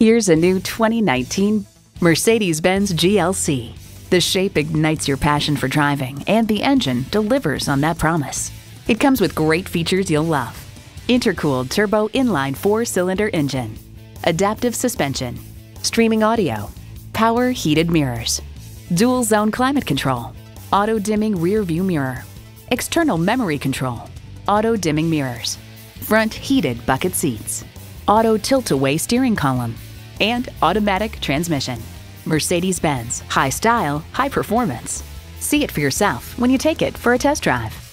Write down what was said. Here's a new 2019 Mercedes-Benz GLC. The shape ignites your passion for driving, and the engine delivers on that promise. It comes with great features you'll love: intercooled turbo inline 4-cylinder engine, adaptive suspension, streaming audio, power heated mirrors, dual zone climate control, auto dimming rear view mirror, external memory control, auto dimming mirrors, front heated bucket seats, auto tilt-away steering column, and automatic transmission. Mercedes-Benz, high style, high performance. See it for yourself when you take it for a test drive.